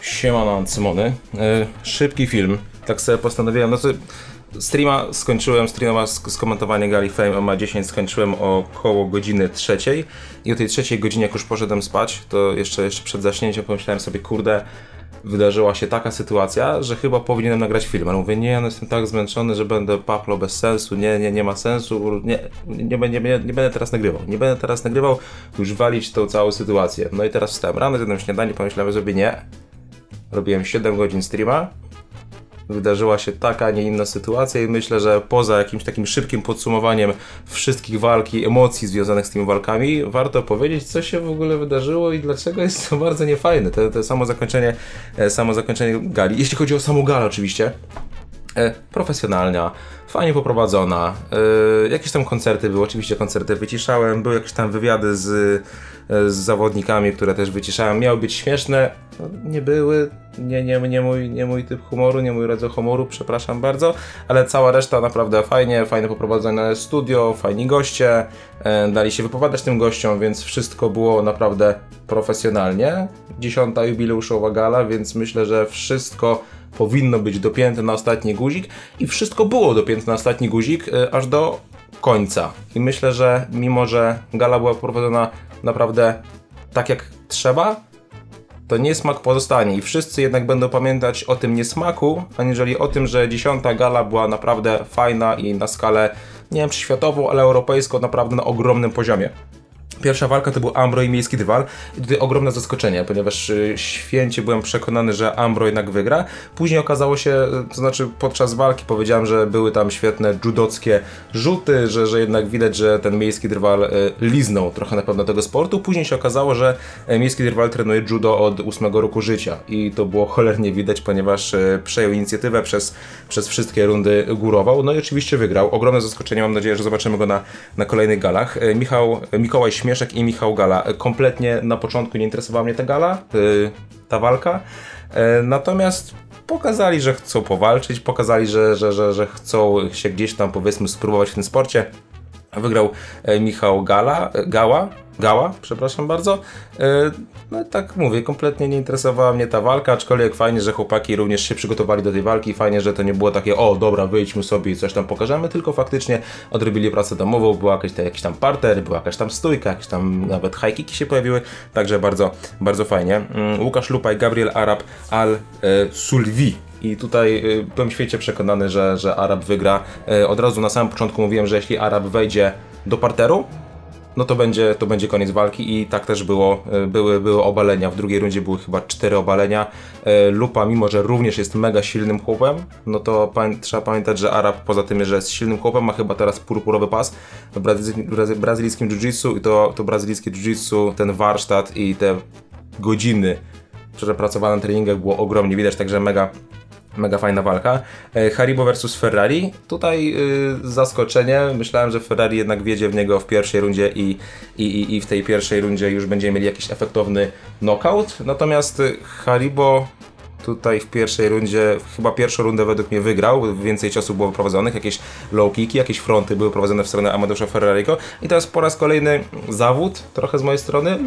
Siemano, Cymony. Szybki film, tak sobie postanowiłem. No to streama skończyłem, streama skomentowanie Gali Fame MMA 10 skończyłem około godziny 3:00 i o tej 3:00 godzinie, jak już poszedłem spać, to jeszcze przed zaśnięciem pomyślałem sobie, kurde, wydarzyła się taka sytuacja, że chyba powinienem nagrać film. Ale mówię, nie, no jestem tak zmęczony, że będę paplo bez sensu, nie ma sensu, nie będę teraz nagrywał, już walić tą całą sytuację. No i teraz wstałem rano, zjadłem śniadanie, pomyślałem sobie, nie, robiłem 7 godzin streama, wydarzyła się taka, a nie inna sytuacja i myślę, że poza jakimś takim szybkim podsumowaniem wszystkich walk i emocji związanych z tymi walkami, warto powiedzieć, co się w ogóle wydarzyło i dlaczego jest to bardzo niefajne, to samo zakończenie gali. Jeśli chodzi o samą galę oczywiście, profesjonalna, fajnie poprowadzona, jakieś tam koncerty były, oczywiście koncerty wyciszałem, były jakieś tam wywiady z zawodnikami, które też wyciszałem, miały być śmieszne, nie były, nie mój typ humoru, nie mój rodzaj humoru, przepraszam bardzo, ale cała reszta naprawdę fajnie, fajne poprowadzone studio, fajni goście, dali się wypowiadać tym gościom, więc wszystko było naprawdę profesjonalnie. 10. jubileuszowa gala, więc myślę, że wszystko powinno być dopięte na ostatni guzik i wszystko było dopięte na ostatni guzik aż do końca. I myślę, że mimo, że gala była prowadzona naprawdę tak jak trzeba, to niesmak pozostanie i wszyscy jednak będą pamiętać o tym niesmaku, aniżeli o tym, że 10. gala była naprawdę fajna i na skalę, nie wiem czy światową, ale europejską, naprawdę na ogromnym poziomie. Pierwsza walka to był Ambro i Miejski Drwal i tutaj ogromne zaskoczenie, ponieważ święcie byłem przekonany, że Ambro jednak wygra. Później okazało się, to znaczy podczas walki powiedziałem, że były tam świetne judockie rzuty, że jednak widać, że ten Miejski Drwal liznął trochę na pewno tego sportu. Później się okazało, że Miejski Drwal trenuje judo od 8 roku życia i to było cholernie widać, ponieważ przejął inicjatywę, przez wszystkie rundy górował. No i oczywiście wygrał. Ogromne zaskoczenie, mam nadzieję, że zobaczymy go na kolejnych galach. Mikołaj Śmieszek i Michał Gała. Kompletnie na początku nie interesowała mnie ta gala, ta walka, natomiast pokazali, że chcą powalczyć, pokazali, że chcą się gdzieś tam, powiedzmy, spróbować w tym sporcie. Wygrał Michał Gała, przepraszam bardzo. No tak mówię, kompletnie nie interesowała mnie ta walka, aczkolwiek fajnie, że chłopaki również się przygotowali do tej walki, fajnie, że to nie było takie, o dobra, wyjdźmy sobie i coś tam pokażemy, tylko faktycznie odrobili pracę domową, była jakiś tam parter, była jakaś tam stójka, jakieś tam nawet high kicki się pojawiły, także bardzo, bardzo fajnie. Łukasz Lupaj, Gabriel Arab Al Sulwi. I tutaj byłem święcie przekonany, że Arab wygra. Od razu na samym początku mówiłem, że jeśli Arab wejdzie do parteru, no to będzie koniec walki i tak też było. Były obalenia, w drugiej rundzie były chyba 4 obalenia. Lupa, mimo że również jest mega silnym chłopem, no to trzeba pamiętać, że Arab poza tym, że jest silnym chłopem, ma chyba teraz purpurowy pas w brazylijskim jiu-jitsu i to brazylijskie jiu-jitsu, ten warsztat i te godziny przepracowane na treningach było ogromnie widać, także mega fajna walka. Haribo vs Ferrari. Tutaj zaskoczenie. Myślałem, że Ferrari jednak wjedzie w niego w pierwszej rundzie i w tej pierwszej rundzie już będziemy mieli jakiś efektowny knockout. Natomiast Haribo tutaj w pierwszej rundzie, chyba pierwszą rundę według mnie wygrał, więcej ciosów było prowadzonych, jakieś low kicki, jakieś fronty były prowadzone w stronę Amadeusza Ferrariego i teraz po raz kolejny zawód, trochę z mojej strony,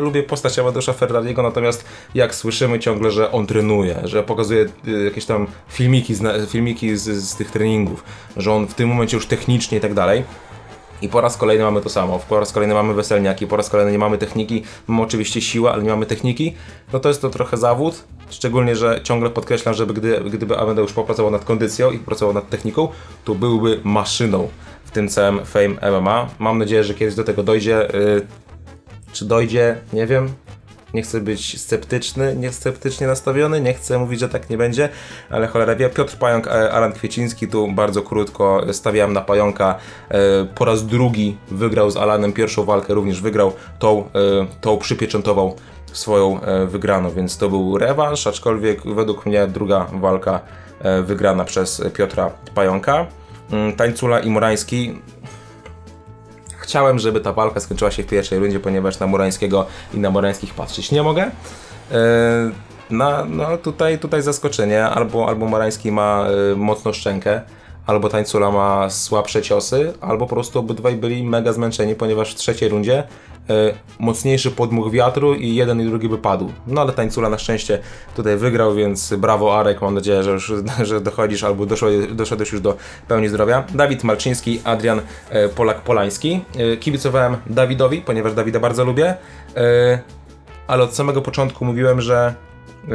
lubię postać Amadeusza Ferrariego, natomiast jak słyszymy ciągle, że on trenuje, że pokazuje jakieś tam filmiki z tych treningów, że on w tym momencie już technicznie i tak dalej. I po raz kolejny mamy to samo, po raz kolejny mamy weselniaki, po raz kolejny nie mamy techniki, mamy oczywiście siłę, ale nie mamy techniki, no to jest to trochę zawód, szczególnie, że ciągle podkreślam, że gdyby Amadeusz popracował nad kondycją i popracował nad techniką, to byłby maszyną w tym całym Fame MMA. Mam nadzieję, że kiedyś do tego dojdzie, czy dojdzie, nie wiem. Nie chcę być sceptyczny, niesceptycznie nastawiony, nie chcę mówić, że tak nie będzie, ale cholera wie. Piotr Pająk, Alan Kwieciński, tu bardzo krótko stawiałem na Pająka, po raz drugi wygrał z Alanem, pierwszą walkę również wygrał, tą przypieczętował swoją wygraną, więc to był rewanż, aczkolwiek według mnie druga walka wygrana przez Piotra Pająka. Tańcula i Murański. Chciałem, żeby ta walka skończyła się w pierwszej rundzie, ponieważ na Murańskiego i na Murańskich patrzeć nie mogę. No tutaj zaskoczenie, albo Murański ma mocną szczękę, albo Tańcula ma słabsze ciosy, albo po prostu obydwaj byli mega zmęczeni, ponieważ w trzeciej rundzie mocniejszy podmuch wiatru i jeden i drugi by padł. No ale Tańcula na szczęście tutaj wygrał, więc brawo Arek, mam nadzieję, że już dochodzisz albo doszedłeś już do pełni zdrowia. Dawid Malczyński, Adrian Polak-Polański. Kibicowałem Dawidowi, ponieważ Dawida bardzo lubię, ale od samego początku mówiłem, że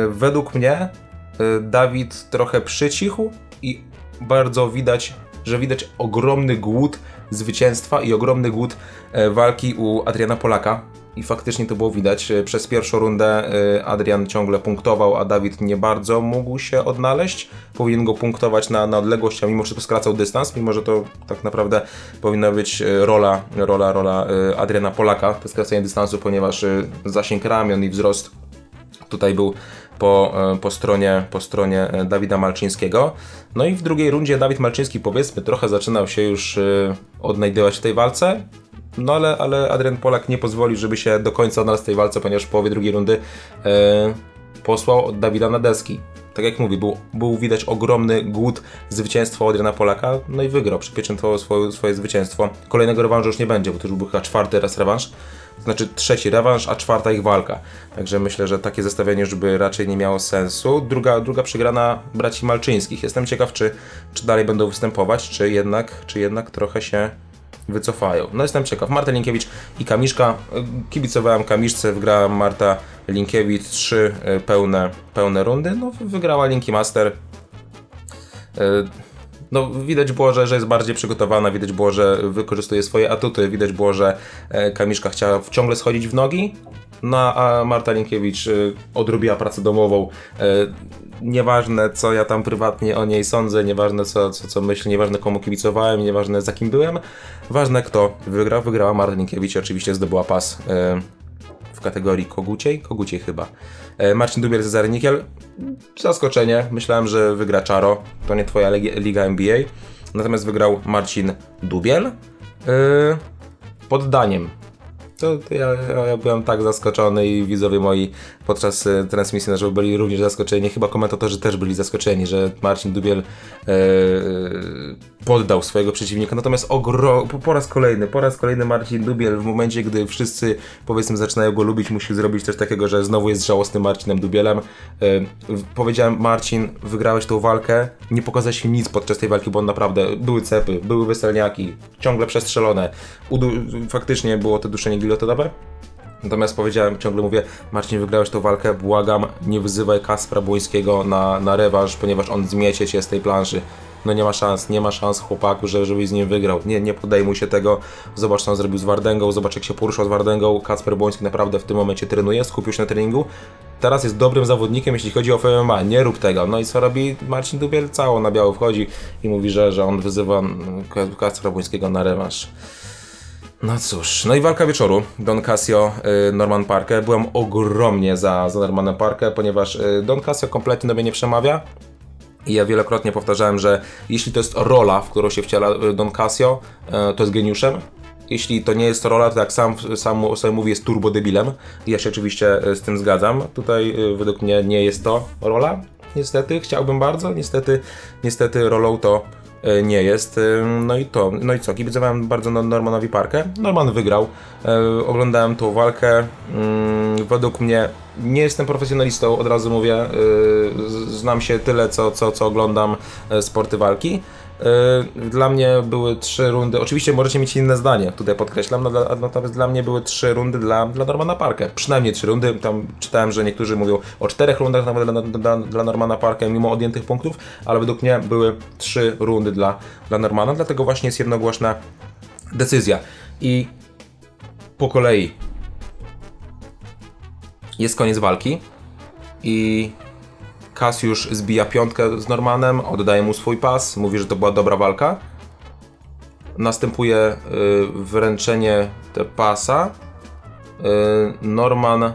według mnie Dawid trochę przycichł i bardzo widać, że widać ogromny głód zwycięstwa i ogromny głód walki u Adriana Polaka. I faktycznie to było widać. Przez pierwszą rundę Adrian ciągle punktował, a Dawid nie bardzo mógł się odnaleźć. Powinien go punktować na odległość, a mimo wszystko skracał dystans, mimo że to tak naprawdę powinna być rola Adriana Polaka, to skracanie dystansu, ponieważ zasięg ramion i wzrost tutaj był po stronie Dawida Malczyńskiego. No i w drugiej rundzie Dawid Malczyński, powiedzmy, trochę zaczynał się już odnajdywać w tej walce. No ale Adrian Polak nie pozwolił, żeby się do końca odnalazł w tej walce, ponieważ w połowie drugiej rundy posłał od Dawida na deski. Tak jak mówi, był widać ogromny głód zwycięstwa Adriana Polaka, no i wygrał, przypieczętował swoje zwycięstwo. Kolejnego rewanżu już nie będzie, bo to już był chyba czwarty raz rewanż. To znaczy trzeci rewanż, a czwarta ich walka. Także myślę, że takie zestawienie już by raczej nie miało sensu. Druga przegrana braci Malczyńskich. Jestem ciekaw, czy dalej będą występować, czy jednak trochę się wycofają. No jestem ciekaw. Marta Linkiewicz i Kamiszka. Kibicowałem Kamiszce, wygrała Marta Linkiewicz 3 pełne rundy. No wygrała Linki Master. No widać było, że jest bardziej przygotowana, widać było, że wykorzystuje swoje atuty, widać było, że Kamiszka chciała ciągle schodzić w nogi, no a Marta Linkiewicz odrobiła pracę domową. Nieważne co ja tam prywatnie o niej sądzę, nieważne co myślę, nieważne komu kibicowałem, nieważne za kim byłem, ważne kto wygrał. Wygrała Marta Linkiewicz, oczywiście zdobyła pas w kategorii koguciej chyba. Marcin Dubiel, Cezary Nikiel. Zaskoczenie, myślałem, że wygra Czaro, to nie twoja liga NBA. Natomiast wygrał Marcin Dubiel poddaniem. To ja byłem tak zaskoczony i widzowie moi podczas transmisji na żywo byli również zaskoczeni. Chyba komentatorzy też byli zaskoczeni, że Marcin Dubiel poddał swojego przeciwnika. Natomiast po raz kolejny Marcin Dubiel w momencie, gdy wszyscy, powiedzmy, zaczynają go lubić, musi zrobić coś takiego, że znowu jest żałosnym Marcinem Dubielem. Powiedziałem: Marcin, wygrałeś tą walkę, nie pokazał się nic podczas tej walki, bo on naprawdę, były cepy, były weselniaki, ciągle przestrzelone, faktycznie było to duszenie gilotynowe. Natomiast powiedziałem, ciągle mówię: Marcin, wygrałeś tą walkę, błagam, nie wyzywaj Kacpra Błońskiego na rewanż, ponieważ on zmiecie cię z tej planszy. No nie ma szans chłopaku, żebyś z nim wygrał. Nie podejmuj się tego. Zobacz, co on zrobił z Wardęgą, zobacz, jak się poruszał z Wardęgą. Kacper Błoński naprawdę w tym momencie trenuje, skupił się na treningu. Teraz jest dobrym zawodnikiem, jeśli chodzi o MMA, nie rób tego. No i co robi Marcin Dubiel? Cało na biało wchodzi i mówi, że on wyzywa Kacpra Błońskiego na rewanż. No cóż, no i walka wieczoru. Don Kasjo, Norman Parke. Byłem ogromnie za Normanem Parke, ponieważ Don Kasjo kompletnie do mnie nie przemawia. I ja wielokrotnie powtarzałem, że jeśli to jest rola, w którą się wciela Don Kasjo, to jest geniuszem. Jeśli to nie jest rola, to jak sam sobie mówi, jest turbo debilem. Ja się oczywiście z tym zgadzam. Tutaj według mnie nie jest to rola. Niestety, chciałbym bardzo. Niestety rolą to nie jest. No i co? Kibicowałem bardzo Normanowi Parke. Norman wygrał. Oglądałem tą walkę. Według mnie, nie jestem profesjonalistą, od razu mówię. Znam się tyle, co oglądam sporty walki. Dla mnie były 3 rundy. Oczywiście możecie mieć inne zdanie, tutaj podkreślam, natomiast dla mnie były 3 rundy dla Normana Parke. Przynajmniej 3 rundy. Tam czytałem, że niektórzy mówią o 4 rundach nawet dla Normana Parke, mimo odjętych punktów, ale według mnie były 3 rundy dla Normana, dlatego właśnie jest jednogłośna decyzja. I po kolei jest koniec walki i Kasjusz zbija piątkę z Normanem, oddaje mu swój pas, mówi, że to była dobra walka. Następuje wręczenie te pasa. Norman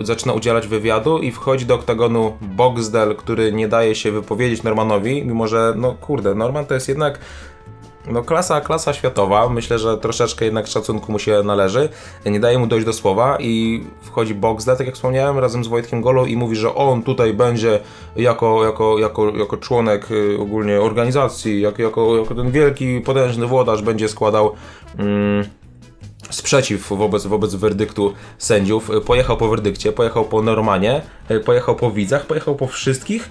zaczyna udzielać wywiadu i wchodzi do oktagonu Boxdel, który nie daje się wypowiedzieć Normanowi, mimo że, no kurde, Norman to jest jednak No klasa światowa, myślę, że troszeczkę jednak szacunku mu się należy, nie daje mu dojść do słowa i wchodzi Boxdel, tak jak wspomniałem, razem z Wojtkiem Golą i mówi, że on tutaj będzie jako członek ogólnie organizacji, jako ten wielki, potężny włodarz będzie składał sprzeciw wobec werdyktu sędziów. Pojechał po werdykcie, pojechał po Normanie, pojechał po widzach, pojechał po wszystkich,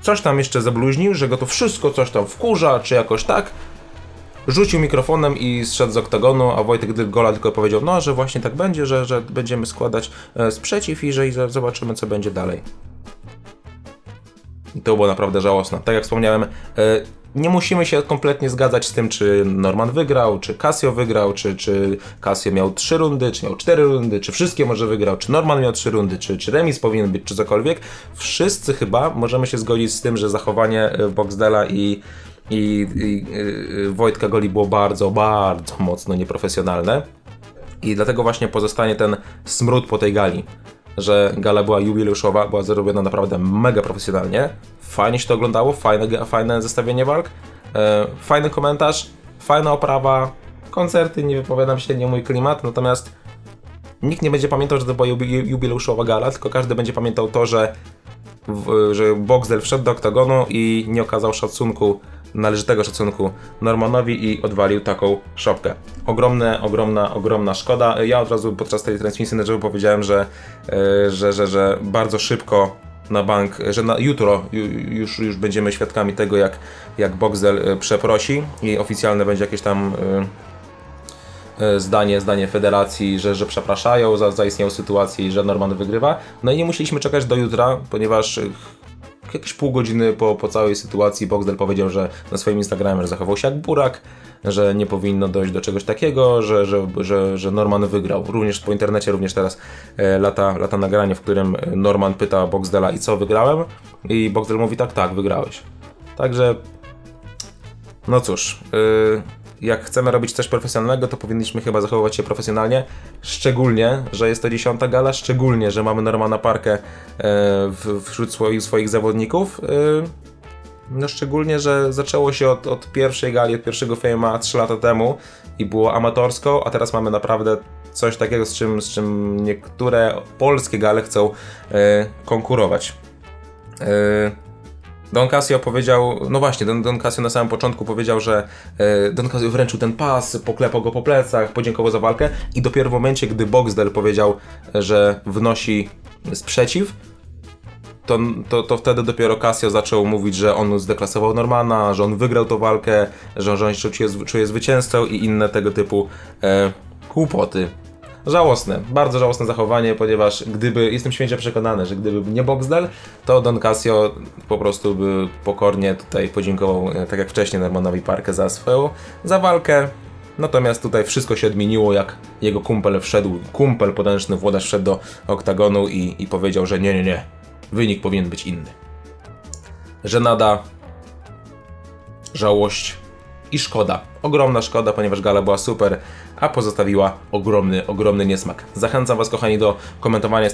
coś tam jeszcze zabluźnił, że go to wszystko coś tam wkurza, czy jakoś tak. Rzucił mikrofonem i zszedł z oktagonu, a Wojtek Gola tylko powiedział, no, że właśnie tak będzie, że będziemy składać sprzeciw i że zobaczymy, co będzie dalej. I to było naprawdę żałosne. Tak jak wspomniałem, nie musimy się kompletnie zgadzać z tym, czy Norman wygrał, czy Kasjo wygrał, czy Kasjo miał 3 rundy, czy miał 4 rundy, czy wszystkie może wygrał, czy Norman miał 3 rundy, czy remis powinien być, czy cokolwiek. Wszyscy chyba możemy się zgodzić z tym, że zachowanie Boxdela i Wojtka Goli było bardzo mocno nieprofesjonalne. I dlatego właśnie pozostanie ten smród po tej gali, że gala była jubileuszowa, była zrobiona naprawdę mega profesjonalnie. Fajnie się to oglądało, fajne zestawienie walk, fajny komentarz, fajna oprawa, koncerty, nie wypowiadam się, nie mój klimat, natomiast nikt nie będzie pamiętał, że to była jubileuszowa gala, tylko każdy będzie pamiętał to, że Boxdel wszedł do oktagonu i nie okazał szacunku, należytego szacunku Normanowi i odwalił taką szopkę. Ogromna szkoda. Ja od razu podczas tej transmisji na żywo powiedziałem, że bardzo szybko na bank, że na jutro już będziemy świadkami tego, jak Boxdel przeprosi i oficjalne będzie jakieś tam zdanie federacji, że przepraszają za zaistniałą sytuację i że Norman wygrywa. No i nie musieliśmy czekać do jutra, ponieważ jakieś pół godziny po całej sytuacji Boxdel powiedział, że na swoim Instagramie, że zachował się jak burak, że nie powinno dojść do czegoś takiego, że Norman wygrał. Również po internecie, również teraz lata nagranie, w którym Norman pyta Boxdela i co, wygrałem? I Boxdel mówi tak, wygrałeś. Także no cóż, jak chcemy robić coś profesjonalnego, to powinniśmy chyba zachowywać się profesjonalnie, szczególnie, że jest to 10. gala, szczególnie, że mamy Normana Parke wśród swoich zawodników. No szczególnie, że zaczęło się od pierwszej gali, od pierwszego Fame'a 3 lata temu i było amatorsko, a teraz mamy naprawdę coś takiego, z czym niektóre polskie gale chcą konkurować. Don Kasjo powiedział, no właśnie, Don Kasjo na samym początku powiedział, że Don Kasjo wręczył ten pas, poklepał go po plecach, podziękował za walkę i dopiero w momencie, gdy Boxdel powiedział, że wnosi sprzeciw, to wtedy dopiero Kasjo zaczął mówić, że on zdeklasował Normana, że on wygrał tę walkę, że on się czuje zwycięzcą i inne tego typu kłopoty. Żałosne, bardzo żałosne zachowanie, ponieważ jestem święcie przekonany, że gdyby nie Boxdel, to Don Kasjo po prostu by pokornie tutaj podziękował, tak jak wcześniej, Normanowi Parke za walkę. Natomiast tutaj wszystko się odmieniło, jak jego kumpel, potężny włodarz wszedł do oktagonu i powiedział, że nie, wynik powinien być inny. Żenada, żałość i szkoda. Ogromna szkoda, ponieważ gala była super, a pozostawiła ogromny niesmak. Zachęcam Was, kochani, do komentowania.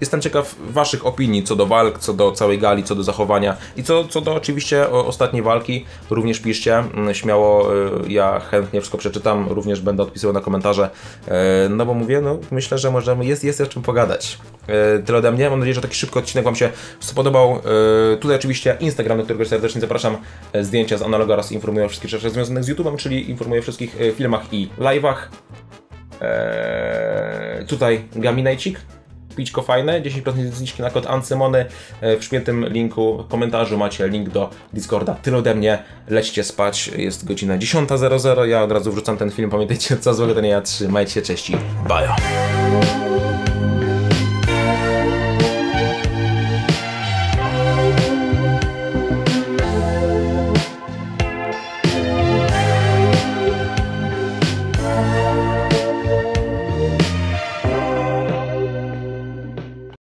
Jestem ciekaw Waszych opinii co do walk, co do całej gali, co do zachowania i co do oczywiście ostatniej walki. Również piszcie śmiało, ja chętnie wszystko przeczytam, również będę odpisywał na komentarze, no bo mówię, no myślę, że możemy, jest o czym pogadać. Tyle ode mnie, mam nadzieję, że taki szybki odcinek Wam się spodobał. Tutaj oczywiście Instagram, do którego serdecznie zapraszam, zdjęcia z analoga oraz informuję o wszystkich rzeczach związanych z YouTube'em, czyli informuję o wszystkich filmach i live'ach. Tutaj Gaminajcik. Pićko fajne, 10% zniżki na kod Ancymony, w śmietnym linku w komentarzu macie link do Discorda. Tyle ode mnie, lećcie spać, jest godzina 10:00, ja od razu wrzucam ten film, pamiętajcie, co złego to nie ja, trzymajcie się, cześć i bajo.